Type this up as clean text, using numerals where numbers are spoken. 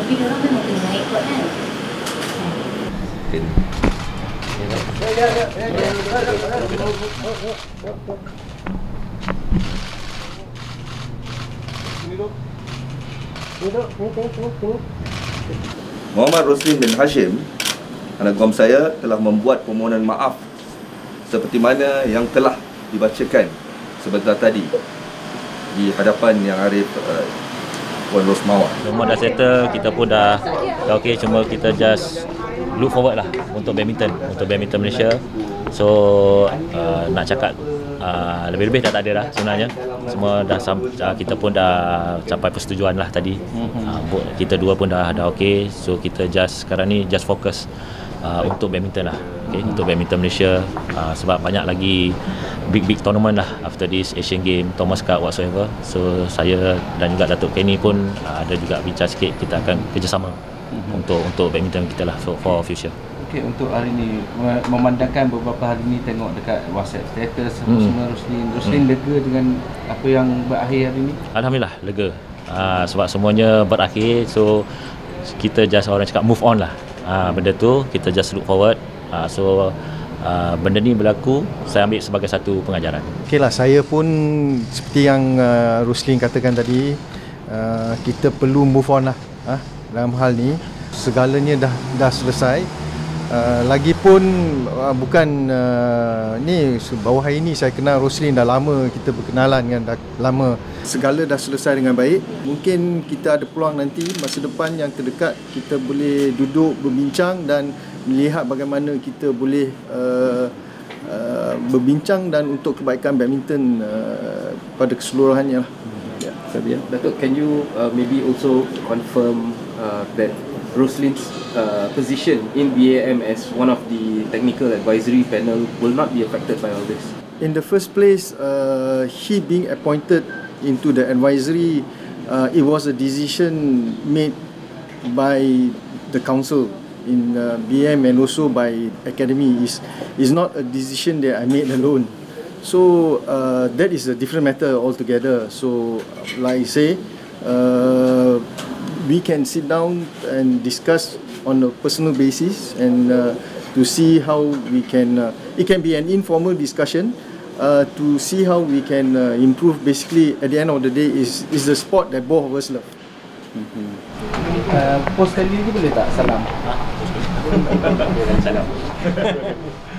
Tapi dia orang memang kena ikut kan. Muhammad Roslin bin Hashim, anak guam saya, telah membuat permohonan maaf seperti mana yang telah dibacakan sebentar tadi di hadapan Yang Arif Puan Rosmawah. Semua dah settle, kita pun dah okey, cuma kita just look forward lah untuk badminton Malaysia. So nak cakap lebih-lebih dah tak ada dah sebenarnya. Semua dah, kita pun dah capai persetujuan lah tadi. Kita dua pun dah okey. So kita just sekarang ni just fokus untuk badminton lah. Okay, untuk badminton Malaysia, sebab banyak lagi big tournament lah after this, Asian Game, Thomas Cup, whatsoever. So saya dan juga Datuk Kenny pun ada juga bincang sikit, kita akan kerjasama untuk badminton kita lah for future. Okay, untuk hari ni memandangkan beberapa hari ni tengok dekat WhatsApp status semua Roslin lega dengan apa yang berakhir hari ni? Alhamdulillah lega, sebab semuanya berakhir. So kita just orang cakap move on lah, benda tu kita just look forward. So benda ni berlaku, saya ambil sebagai satu pengajaran. Okey lah, saya pun seperti yang Roslin katakan tadi, kita perlu move on lah dalam hal ni. Segalanya dah selesai. Lagipun bukan ni baru hari ni saya kenal Roslin, dah lama kita berkenalan kan, dah lama. Segala dah selesai dengan baik. Mungkin kita ada peluang nanti masa depan yang terdekat kita boleh duduk berbincang dan melihat bagaimana kita boleh berbincang dan untuk kebaikan badminton pada keseluruhannya lah. Yeah. Datuk, can you maybe also confirm that Roslin's position in BAM as one of the technical advisory panel will not be affected by all this? In the first place, he being appointed into the advisory, it was a decision made by the council in BAM and also by academy. Is not a decision that I made alone. So that is a different matter altogether. So like I say, we can sit down and discuss on a personal basis and to see how we can, it can be an informal discussion to see how we can improve. Basically at the end of the day is the sport that both of us love. Post kali ni boleh tak salam? Salam.